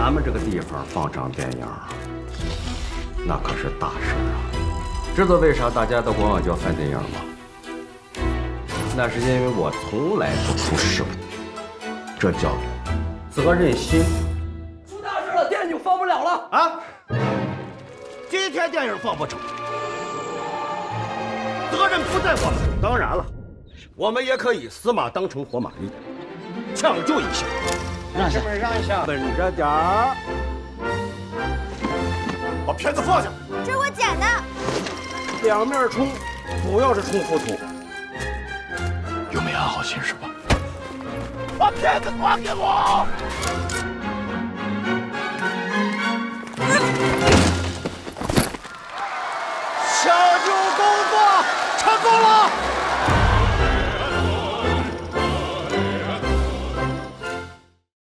咱们这个地方放场电影，那可是大事啊！知道为啥大家到广小郊看电影吗？那是因为我从来不出事故，这叫责任心。出大事了，电影就放不了了啊！今天电影放不成，责任不在我们。当然了，我们也可以死马当成活马医，抢救一下。 让一下，让一下，稳着点儿，把片子放下。这是我捡的。两面冲，主要是冲浮屠。又没安好心是吧？把片子还给我！抢救工作成功了。